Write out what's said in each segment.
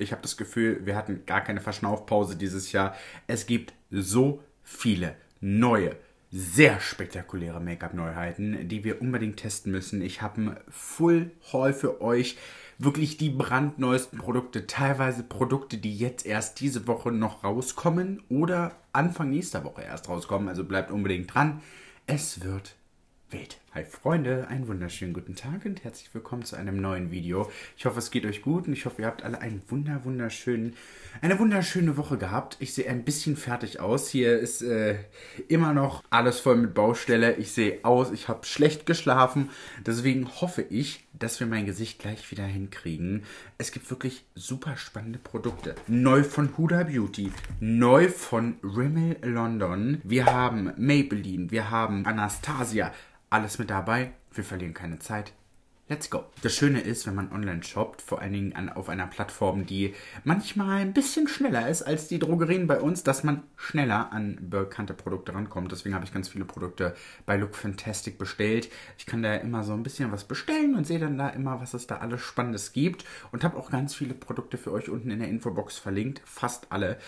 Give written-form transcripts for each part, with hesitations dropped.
Ich habe das Gefühl, wir hatten gar keine Verschnaufpause dieses Jahr. Es gibt so viele neue, sehr spektakuläre Make-up-Neuheiten, die wir unbedingt testen müssen. Ich habe ein Full-Haul für euch. Wirklich die brandneuesten Produkte, teilweise Produkte, die jetzt erst diese Woche noch rauskommen oder Anfang nächster Woche erst rauskommen. Also bleibt unbedingt dran. Es wird wild. Hi Freunde, einen wunderschönen guten Tag und herzlich willkommen zu einem neuen Video. Ich hoffe, es geht euch gut und ich hoffe, ihr habt alle einen eine wunderschöne Woche gehabt. Ich sehe ein bisschen fertig aus. Hier ist immer noch alles voll mit Baustelle. Ich sehe aus, ich habe schlecht geschlafen. Deswegen hoffe ich, dass wir mein Gesicht gleich wieder hinkriegen. Es gibt wirklich super spannende Produkte. Neu von Huda Beauty, neu von Rimmel London. Wir haben Maybelline, wir haben Anastasia. Alles mit dabei, wir verlieren keine Zeit. Let's go. Das Schöne ist, wenn man online shoppt, vor allen Dingen auf einer Plattform, die manchmal ein bisschen schneller ist als die Drogerien bei uns, dass man schneller an bekannte Produkte rankommt. Deswegen habe ich ganz viele Produkte bei Look Fantastic bestellt. Ich kann da immer so ein bisschen was bestellen und sehe dann da immer, was es da alles Spannendes gibt. Und habe auch ganz viele Produkte für euch unten in der Infobox verlinkt. Fast alle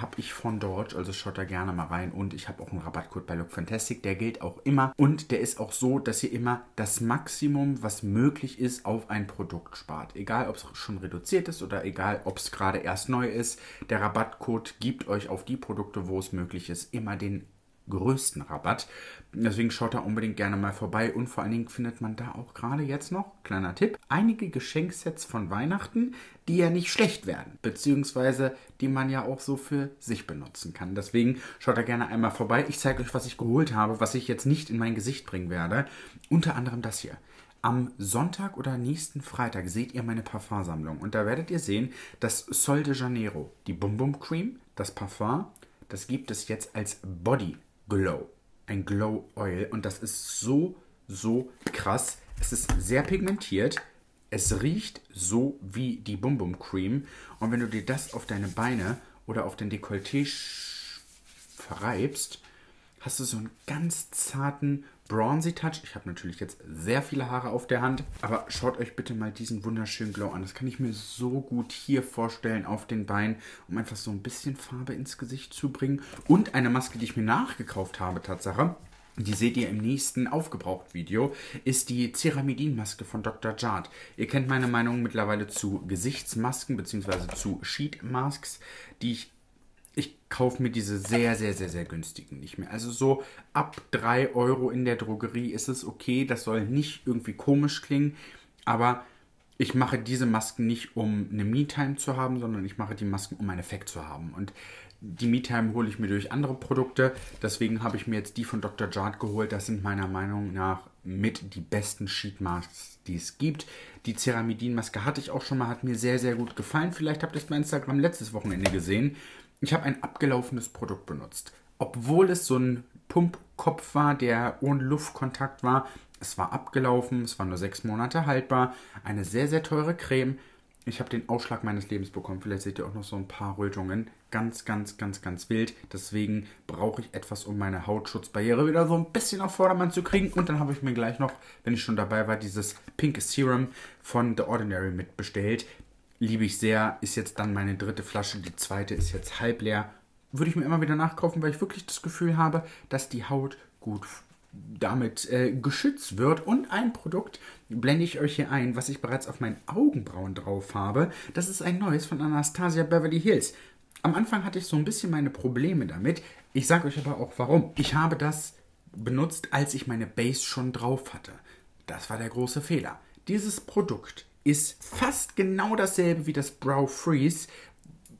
habe ich von dort, also schaut da gerne mal rein. Und ich habe auch einen Rabattcode bei Look Fantastic, der gilt auch immer. Und der ist auch so, dass ihr immer das Maximum, was möglich ist, auf ein Produkt spart. Egal, ob es schon reduziert ist oder egal, ob es gerade erst neu ist. Der Rabattcode gibt euch auf die Produkte, wo es möglich ist, immer den größten Rabatt. Deswegen schaut da unbedingt gerne mal vorbei und vor allen Dingen findet man da auch gerade jetzt noch, kleiner Tipp, einige Geschenksets von Weihnachten, die ja nicht schlecht werden, beziehungsweise die man ja auch so für sich benutzen kann. Deswegen schaut da gerne einmal vorbei. Ich zeige euch, was ich geholt habe, was ich jetzt nicht in mein Gesicht bringen werde. Unter anderem das hier. Am Sonntag oder nächsten Freitag seht ihr meine Parfumsammlung und da werdet ihr sehen, dass Sol de Janeiro, die Bum Bum Cream, das Parfum, das gibt es jetzt als Body Glow, ein Glow Oil und das ist so, so krass. Es ist sehr pigmentiert, es riecht so wie die Bum Bum Cream und wenn du dir das auf deine Beine oder auf den Dekolleté verreibst, hast du so einen ganz zarten Bronzy Touch. Ich habe natürlich jetzt sehr viele Haare auf der Hand, aber schaut euch bitte mal diesen wunderschönen Glow an. Das kann ich mir so gut hier vorstellen auf den Beinen, um einfach so ein bisschen Farbe ins Gesicht zu bringen. Und eine Maske, die ich mir nachgekauft habe, Tatsache, die seht ihr im nächsten Aufgebraucht-Video, ist die Ceramidin-Maske von Dr. Jart. Ihr kennt meine Meinung mittlerweile zu Gesichtsmasken bzw. zu Sheet Masks, die ich kaufe mir diese sehr, sehr, sehr, sehr günstigen nicht mehr. Also so ab 3 Euro in der Drogerie ist es okay. Das soll nicht irgendwie komisch klingen. Aber ich mache diese Masken nicht, um eine Me-Time zu haben, sondern ich mache die Masken, um einen Effekt zu haben. Und die Me-Time hole ich mir durch andere Produkte. Deswegen habe ich mir jetzt die von Dr. Jart geholt. Das sind meiner Meinung nach mit die besten Sheet Masks, die es gibt. Die Ceramidin-Maske hatte ich auch schon mal, hat mir sehr, sehr gut gefallen. Vielleicht habt ihr es bei Instagram letztes Wochenende gesehen. Ich habe ein abgelaufenes Produkt benutzt, obwohl es so ein Pumpkopf war, der ohne Luftkontakt war. Es war abgelaufen, es war nur 6 Monate haltbar, eine sehr, sehr teure Creme. Ich habe den Ausschlag meines Lebens bekommen, vielleicht seht ihr auch noch so ein paar Rötungen. Ganz, ganz, ganz, ganz wild. Deswegen brauche ich etwas, um meine Hautschutzbarriere wieder so ein bisschen auf Vordermann zu kriegen. Und dann habe ich mir gleich noch, wenn ich schon dabei war, dieses Pink Serum von The Ordinary mitbestellt. Liebe ich sehr, ist jetzt dann meine 3. Flasche, die 2. ist jetzt halb leer. Würde ich mir immer wieder nachkaufen, weil ich wirklich das Gefühl habe, dass die Haut gut damit geschützt wird. Und ein Produkt blende ich euch hier ein, was ich bereits auf meinen Augenbrauen drauf habe. Das ist ein neues von Anastasia Beverly Hills. Am Anfang hatte ich so ein bisschen meine Probleme damit. Ich sage euch aber auch warum. Ich habe das benutzt, als ich meine Base schon drauf hatte. Das war der große Fehler. Dieses Produkt ist fast genau dasselbe wie das Brow Freeze,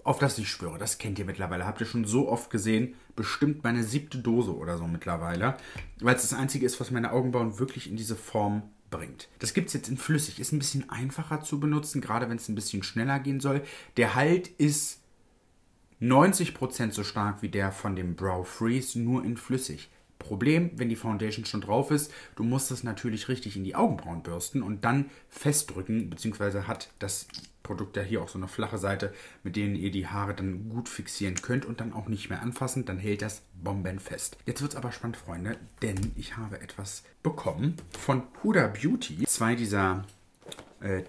auf das ich schwöre. Das kennt ihr mittlerweile, habt ihr schon so oft gesehen. Bestimmt meine 7. Dose oder so mittlerweile, weil es das Einzige ist, was meine Augenbrauen wirklich in diese Form bringt. Das gibt es jetzt in flüssig, ist ein bisschen einfacher zu benutzen, gerade wenn es ein bisschen schneller gehen soll. Der Halt ist 90% so stark wie der von dem Brow Freeze, nur in flüssig. Problem, wenn die Foundation schon drauf ist, du musst es natürlich richtig in die Augenbrauen bürsten und dann festdrücken, beziehungsweise hat das Produkt ja hier auch so eine flache Seite, mit denen ihr die Haare dann gut fixieren könnt und dann auch nicht mehr anfassen, dann hält das bombenfest. Jetzt wird es aber spannend, Freunde, denn ich habe etwas bekommen von Huda Beauty. Zwei dieser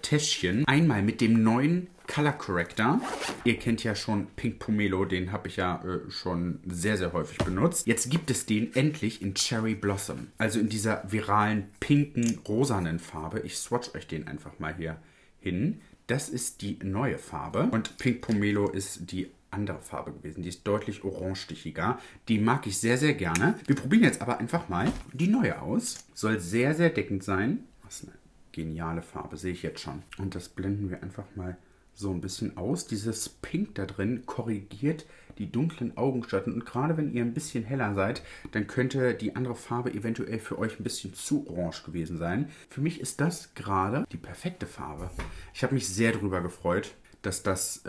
Täschchen. Einmal mit dem neuen Color Corrector. Ihr kennt ja schon Pink Pomelo, den habe ich ja schon sehr, sehr häufig benutzt. Jetzt gibt es den endlich in Cherry Blossom, also in dieser viralen, pinken, rosanen Farbe. Ich swatch euch den einfach mal hier hin. Das ist die neue Farbe und Pink Pomelo ist die andere Farbe gewesen. Die ist deutlich orangestichiger. Die mag ich sehr, sehr gerne. Wir probieren jetzt aber einfach mal die neue aus. Soll sehr, sehr deckend sein. Was eine geniale Farbe, sehe ich jetzt schon. Und das blenden wir einfach mal so ein bisschen aus. Dieses Pink da drin korrigiert die dunklen Augenschatten. Und gerade wenn ihr ein bisschen heller seid, dann könnte die andere Farbe eventuell für euch ein bisschen zu orange gewesen sein. Für mich ist das gerade die perfekte Farbe. Ich habe mich sehr darüber gefreut, dass das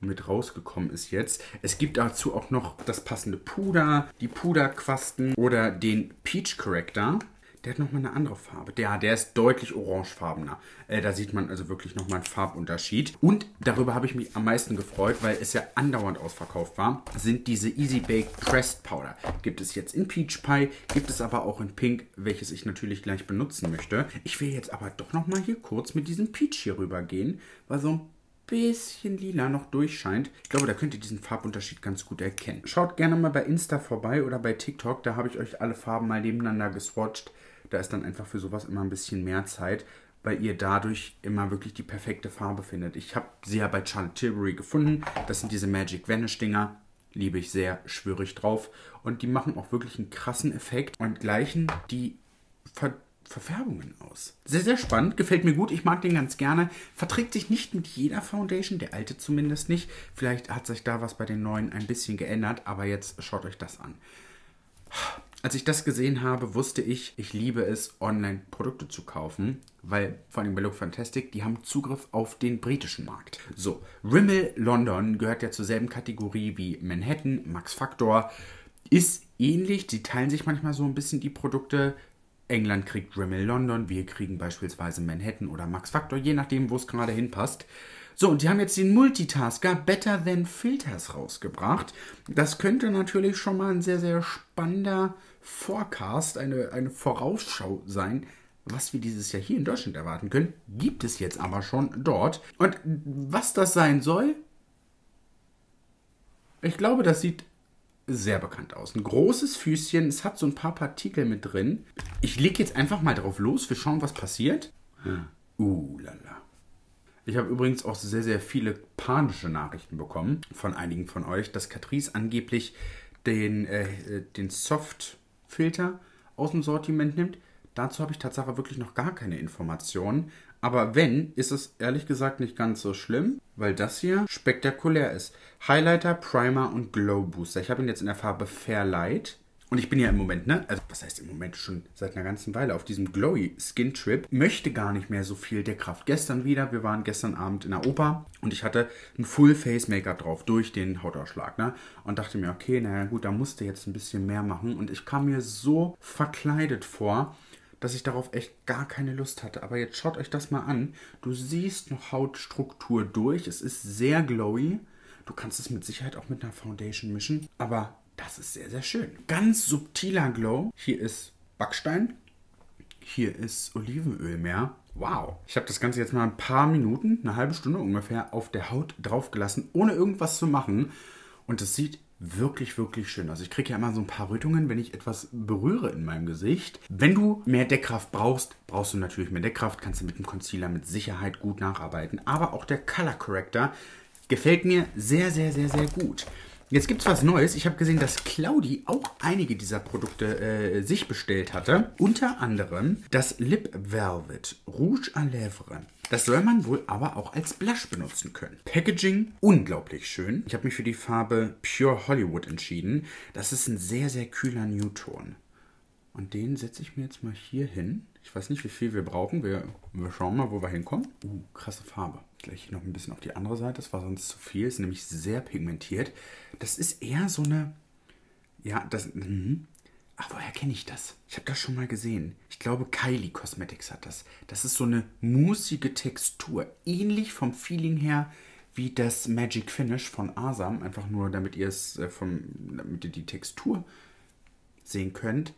mit rausgekommen ist jetzt. Es gibt dazu auch noch das passende Puder, die Puderquasten oder den Peach Corrector. Der hat nochmal eine andere Farbe. Der ist deutlich orangefarbener. Da sieht man also wirklich nochmal einen Farbunterschied. Und darüber habe ich mich am meisten gefreut, weil es ja andauernd ausverkauft war, sind diese Easy Bake Pressed Powder. Gibt es jetzt in Peach Pie, gibt es aber auch in Pink, welches ich natürlich gleich benutzen möchte. Ich will jetzt aber doch nochmal hier kurz mit diesem Peach hier rüber gehen, weil so ein bisschen lila noch durchscheint. Ich glaube, da könnt ihr diesen Farbunterschied ganz gut erkennen. Schaut gerne mal bei Insta vorbei oder bei TikTok. Da habe ich euch alle Farben mal nebeneinander geswatcht. Da ist dann einfach für sowas immer ein bisschen mehr Zeit, weil ihr dadurch immer wirklich die perfekte Farbe findet. Ich habe sie ja bei Charlotte Tilbury gefunden. Das sind diese Magic Vanish Dinger. Liebe ich sehr, schwöre ich drauf. Und die machen auch wirklich einen krassen Effekt und gleichen die Verfärbungen aus. Sehr, sehr spannend. Gefällt mir gut. Ich mag den ganz gerne. Verträgt sich nicht mit jeder Foundation. Der alte zumindest nicht. Vielleicht hat sich da was bei den neuen ein bisschen geändert. Aber jetzt schaut euch das an. Als ich das gesehen habe, wusste ich, ich liebe es, Online-Produkte zu kaufen, weil vor allem bei Look Fantastic, die haben Zugriff auf den britischen Markt. So, Rimmel London gehört ja zur selben Kategorie wie Manhattan, Max Factor, ist ähnlich, die teilen sich manchmal so ein bisschen die Produkte. England kriegt Rimmel London, wir kriegen beispielsweise Manhattan oder Max Factor, je nachdem, wo es gerade hinpasst. So, und die haben jetzt den Multitasker Better Than Filters rausgebracht. Das könnte natürlich schon mal ein sehr, sehr spannender Forecast, eine Vorausschau sein, was wir dieses Jahr hier in Deutschland erwarten können. Gibt es jetzt aber schon dort. Und was das sein soll, ich glaube, das sieht sehr bekannt aus. Ein großes Füßchen, es hat so ein paar Partikel mit drin. Ich lege jetzt einfach mal drauf los, wir schauen, was passiert. Lala. Ich habe übrigens auch sehr, sehr viele panische Nachrichten bekommen von einigen von euch, dass Catrice angeblich den Soft-Filter aus dem Sortiment nimmt. Dazu habe ich tatsächlich wirklich noch gar keine Informationen. Aber wenn, ist es ehrlich gesagt nicht ganz so schlimm, weil das hier spektakulär ist. Highlighter, Primer und Glow Booster. Ich habe ihn jetzt in der Farbe Fair Light. Und ich bin ja im Moment, ne, also was heißt im Moment, schon seit einer ganzen Weile auf diesem Glowy Skin Trip, möchte gar nicht mehr so viel der Kraft. Gestern wieder, wir waren gestern Abend in der Oper und ich hatte ein Full Face Make-up drauf durch den Hautausschlag, ne, und dachte mir, okay, naja gut, da musste jetzt ein bisschen mehr machen und ich kam mir so verkleidet vor, dass ich darauf echt gar keine Lust hatte. Aber jetzt schaut euch das mal an, du siehst noch Hautstruktur durch, es ist sehr glowy, du kannst es mit Sicherheit auch mit einer Foundation mischen, aber das ist sehr, sehr schön. Ganz subtiler Glow. Hier ist Backstein. Hier ist Olivenöl mehr. Wow. Ich habe das Ganze jetzt mal ein paar Minuten, eine halbe Stunde ungefähr, auf der Haut draufgelassen, ohne irgendwas zu machen. Und es sieht wirklich, wirklich schön aus. Ich kriege ja immer so ein paar Rötungen, wenn ich etwas berühre in meinem Gesicht. Wenn du mehr Deckkraft brauchst, brauchst du natürlich mehr Deckkraft. Kannst du mit dem Concealer mit Sicherheit gut nacharbeiten. Aber auch der Color Corrector gefällt mir sehr, sehr, sehr, sehr gut. Jetzt gibt es was Neues. Ich habe gesehen, dass Claudi auch einige dieser Produkte sich bestellt hatte. Unter anderem das Lip Velvet Rouge à Lèvres. Das soll man wohl aber auch als Blush benutzen können. Packaging unglaublich schön. Ich habe mich für die Farbe Pure Hollywood entschieden. Das ist ein sehr, sehr kühler Nude-Ton. Und den setze ich mir jetzt mal hier hin. Ich weiß nicht, wie viel wir brauchen. Wir schauen mal, wo wir hinkommen. Krasse Farbe. Gleich hier noch ein bisschen auf die andere Seite. Das war sonst zu viel. Ist nämlich sehr pigmentiert. Das ist eher so eine... Ja, das... Ach, woher kenne ich das? Ich habe das schon mal gesehen. Ich glaube, Kylie Cosmetics hat das. Das ist so eine musige Textur. Ähnlich vom Feeling her wie das Magic Finish von Asam. Einfach nur, damit ihr damit ihr die Textur sehen könnt.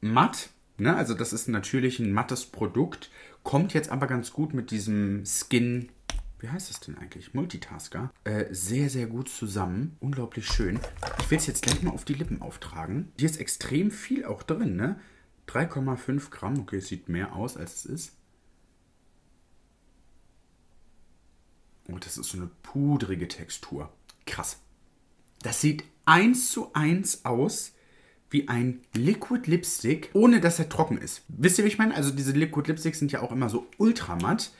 Matt. Ne? Also das ist natürlich ein mattes Produkt, kommt jetzt aber ganz gut mit diesem Skin, wie heißt das denn eigentlich? Multitasker. Sehr, sehr gut zusammen. Unglaublich schön. Ich will es jetzt gleich mal auf die Lippen auftragen. Hier ist extrem viel auch drin, ne? 3,5 Gramm. Okay, es sieht mehr aus, als es ist. Oh, das ist so eine pudrige Textur. Krass. Das sieht 1:1 aus wie ein Liquid Lipstick, ohne dass er trocken ist. Wisst ihr, wie ich meine? Also diese Liquid Lipsticks sind ja auch immer so ultramatt.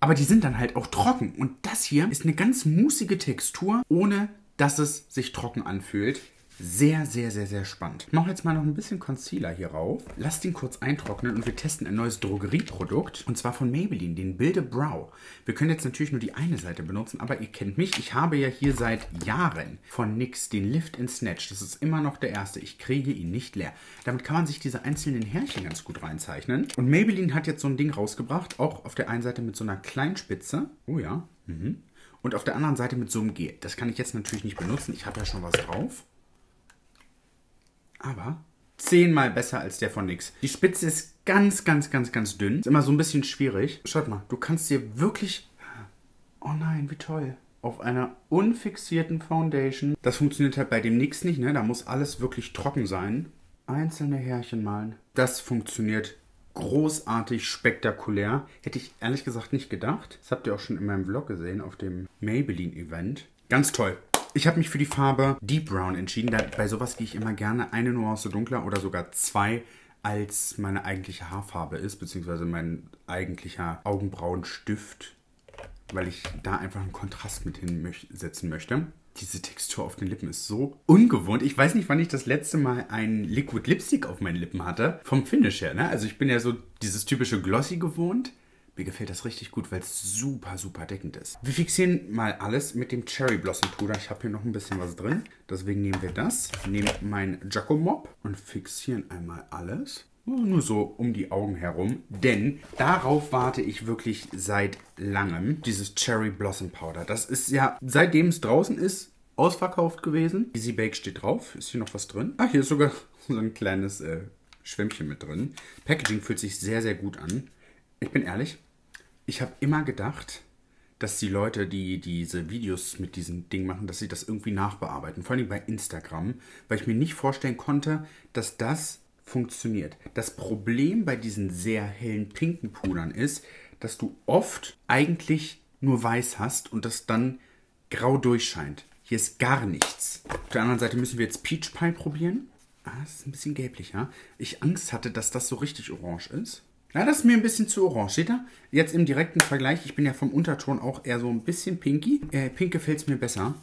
Aber die sind dann halt auch trocken. Und das hier ist eine ganz musige Textur, ohne dass es sich trocken anfühlt. Sehr, sehr, sehr, sehr spannend. Ich mache jetzt mal noch ein bisschen Concealer hier rauf. Lasst ihn kurz eintrocknen und wir testen ein neues Drogerieprodukt. Und zwar von Maybelline, den Build a Brow. Wir können jetzt natürlich nur die eine Seite benutzen, aber ihr kennt mich. Ich habe ja hier seit Jahren von NYX den Lift and Snatch. Das ist immer noch der erste. Ich kriege ihn nicht leer. Damit kann man sich diese einzelnen Härchen ganz gut reinzeichnen. Und Maybelline hat jetzt so ein Ding rausgebracht. Auch auf der einen Seite mit so einer kleinen Spitze. Oh ja. Mhm. Und auf der anderen Seite mit so einem Gel. Das kann ich jetzt natürlich nicht benutzen. Ich habe ja schon was drauf. Aber 10-mal besser als der von NYX. Die Spitze ist ganz, ganz, ganz, ganz dünn. Ist immer so ein bisschen schwierig. Schaut mal, du kannst dir wirklich... Oh nein, wie toll. Auf einer unfixierten Foundation. Das funktioniert halt bei dem NYX nicht, ne? Da muss alles wirklich trocken sein. Einzelne Härchen malen. Das funktioniert großartig, spektakulär. Hätte ich ehrlich gesagt nicht gedacht. Das habt ihr auch schon in meinem Vlog gesehen, auf dem Maybelline-Event. Ganz toll. Ich habe mich für die Farbe Deep Brown entschieden. Bei sowas gehe ich immer gerne eine Nuance dunkler oder sogar zwei, als meine eigentliche Haarfarbe ist, beziehungsweise mein eigentlicher Augenbrauenstift, weil ich da einfach einen Kontrast mit hinsetzen möchte. Diese Textur auf den Lippen ist so ungewohnt. Ich weiß nicht, wann ich das letzte Mal einen Liquid Lipstick auf meinen Lippen hatte. Vom Finish her, ne? Also ich bin ja so dieses typische Glossy gewohnt. Mir gefällt das richtig gut, weil es super, super deckend ist. Wir fixieren mal alles mit dem Cherry Blossom Puder. Ich habe hier noch ein bisschen was drin. Deswegen nehmen wir das, nehmen meinen Giacomob und fixieren einmal alles. Nur so um die Augen herum, denn darauf warte ich wirklich seit langem. Dieses Cherry Blossom Powder, das ist ja, seitdem es draußen ist, ausverkauft gewesen. Easy Bake steht drauf. Ist hier noch was drin? Ach, hier ist sogar so ein kleines Schwämmchen mit drin. Packaging fühlt sich sehr, sehr gut an. Ich bin ehrlich. Ich habe immer gedacht, dass die Leute, die diese Videos mit diesem Ding machen, dass sie das irgendwie nachbearbeiten. Vor allem bei Instagram, weil ich mir nicht vorstellen konnte, dass das funktioniert. Das Problem bei diesen sehr hellen pinken Pudern ist, dass du oft eigentlich nur weiß hast und das dann grau durchscheint. Hier ist gar nichts. Auf der anderen Seite müssen wir jetzt Peach Pie probieren. Ah, das ist ein bisschen gelblicher. Ich Angst hatte, dass das so richtig orange ist. Ja, das ist mir ein bisschen zu orange, seht ihr? Jetzt im direkten Vergleich, ich bin ja vom Unterton auch eher so ein bisschen pinky. Pink gefällt es mir besser.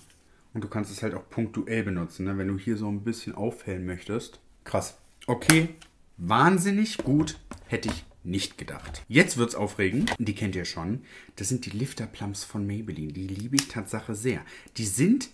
Und du kannst es halt auch punktuell benutzen, ne? Wenn du hier so ein bisschen aufhellen möchtest. Krass. Okay, wahnsinnig gut, hätte ich nicht gedacht. Jetzt wird's aufregend. Die kennt ihr schon. Das sind die Lifter Plumps von Maybelline. Die liebe ich Tatsache sehr. Die sind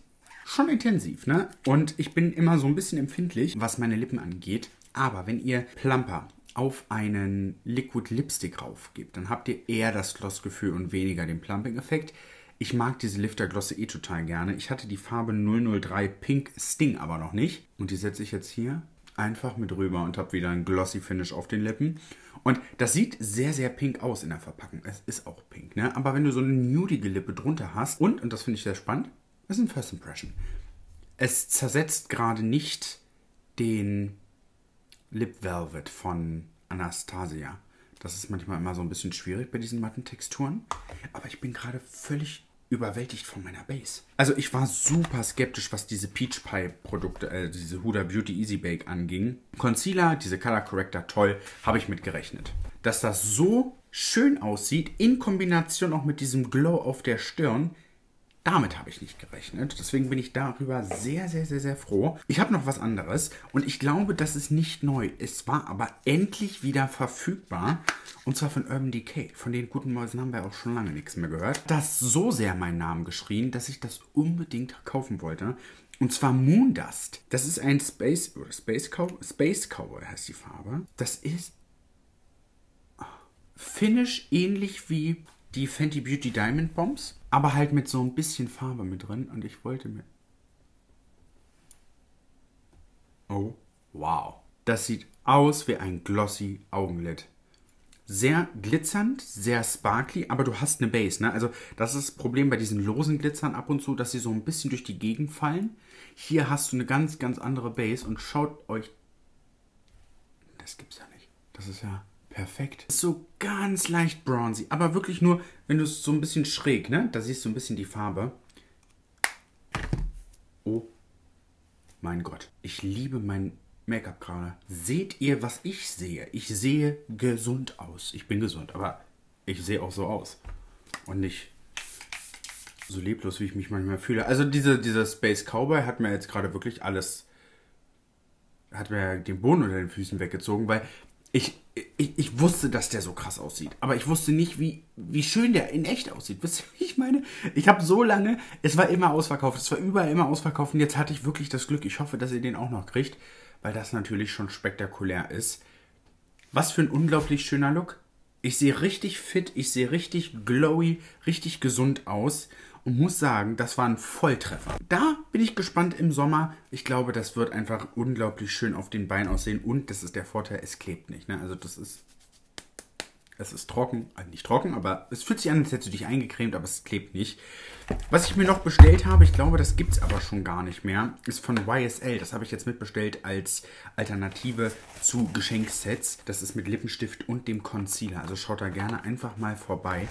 schon intensiv, ne? Und ich bin immer so ein bisschen empfindlich, was meine Lippen angeht. Aber wenn ihr Plumper auf einen Liquid Lipstick raufgebt, dann habt ihr eher das Glossgefühl und weniger den Plumping-Effekt. Ich mag diese Lifter-Glosse eh total gerne. Ich hatte die Farbe 003 Pink Sting aber noch nicht. Und die setze ich jetzt hier einfach mit rüber und habe wieder ein Glossy-Finish auf den Lippen. Und das sieht sehr, sehr pink aus in der Verpackung. Es ist auch pink, ne? Aber wenn du so eine nudige Lippe drunter hast, und das finde ich sehr spannend, das ist ein First Impression. Es zersetzt gerade nicht den Lip Velvet von Anastasia. Das ist manchmal immer so ein bisschen schwierig bei diesen matten Texturen. Aber ich bin gerade völlig überwältigt von meiner Base. Also ich war super skeptisch, was diese Peach Pie Produkte, diese Huda Beauty Easy Bake anging. Concealer, diese Color Corrector, toll, habe ich mit gerechnet. Dass das so schön aussieht, in Kombination auch mit diesem Glow auf der Stirn, damit habe ich nicht gerechnet. Deswegen bin ich darüber sehr, sehr, sehr, sehr froh. Ich habe noch was anderes und ich glaube, das ist nicht neu. Es war aber endlich wieder verfügbar und zwar von Urban Decay. Von den guten Mäusen haben wir auch schon lange nichts mehr gehört. Das so sehr meinen Namen geschrien, dass ich das unbedingt kaufen wollte. Und zwar Moondust. Das ist ein Space Cowboy heißt die Farbe. Das ist Finish ähnlich wie die Fenty Beauty Diamond Bombs, aber halt mit so ein bisschen Farbe mit drin. Und ich wollte mir... Oh, wow. Das sieht aus wie ein glossy Augenlid. Sehr glitzernd, sehr sparkly, aber du hast eine Base, ne? Also das ist das Problem bei diesen losen Glitzern ab und zu, dass sie so ein bisschen durch die Gegend fallen. Hier hast du eine ganz, ganz andere Base und schaut euch... Das gibt's ja nicht. Das ist ja perfekt. Das ist so ganz leicht bronzy, aber wirklich nur, wenn du es so ein bisschen schräg, ne? Da siehst du ein bisschen die Farbe. Oh mein Gott. Ich liebe mein Make-up gerade. Seht ihr, was ich sehe? Ich sehe gesund aus. Ich bin gesund, aber ich sehe auch so aus. Und nicht so leblos, wie ich mich manchmal fühle. Also dieser Space Cowboy hat mir jetzt gerade wirklich alles... Hat mir den Boden unter den Füßen weggezogen, weil ich wusste, dass der so krass aussieht. Aber ich wusste nicht, wie schön der in echt aussieht. Wisst ihr, wie ich meine? Ich habe so lange... Es war immer ausverkauft. Es war überall immer ausverkauft. Und jetzt hatte ich wirklich das Glück. Ich hoffe, dass ihr den auch noch kriegt. Weil das natürlich schon spektakulär ist. Was für ein unglaublich schöner Look. Ich sehe richtig fit, ich sehe richtig glowy, richtig gesund aus. Und muss sagen, das war ein Volltreffer. Da bin ich gespannt im Sommer. Ich glaube, das wird einfach unglaublich schön auf den Beinen aussehen. Und das ist der Vorteil, es klebt nicht. Ne? Also es ist trocken. Also nicht trocken, aber es fühlt sich an, als hättest du dich eingecremt, aber es klebt nicht. Was ich mir noch bestellt habe, ich glaube, das gibt es aber schon gar nicht mehr, ist von YSL. Das habe ich jetzt mitbestellt als Alternative zu Geschenksets. Das ist mit Lippenstift und dem Concealer. Also schaut da gerne einfach mal vorbei.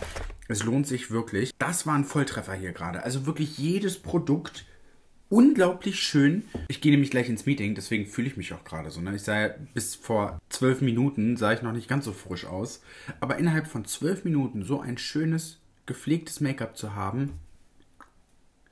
Es lohnt sich wirklich. Das war ein Volltreffer hier gerade. Also wirklich jedes Produkt unglaublich schön. Ich gehe nämlich gleich ins Meeting, deswegen fühle ich mich auch gerade so. Ne? Ich sah bis vor 12 Minuten, sah ich noch nicht ganz so frisch aus. Aber innerhalb von 12 Minuten so ein schönes, gepflegtes Make-up zu haben...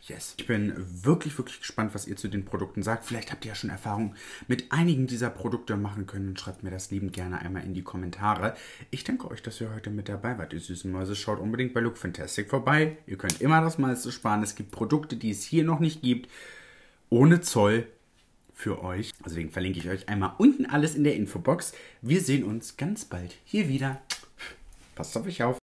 Yes. Ich bin wirklich, wirklich gespannt, was ihr zu den Produkten sagt. Vielleicht habt ihr ja schon Erfahrung mit einigen dieser Produkte machen können. Schreibt mir das liebend gerne einmal in die Kommentare. Ich danke euch, dass ihr heute mit dabei wart, ihr süßen Mäuse. Schaut unbedingt bei Look Fantastic vorbei. Ihr könnt immer das meiste sparen. Es gibt Produkte, die es hier noch nicht gibt. Ohne Zoll für euch. Deswegen verlinke ich euch einmal unten alles in der Infobox. Wir sehen uns ganz bald hier wieder. Passt auf euch auf.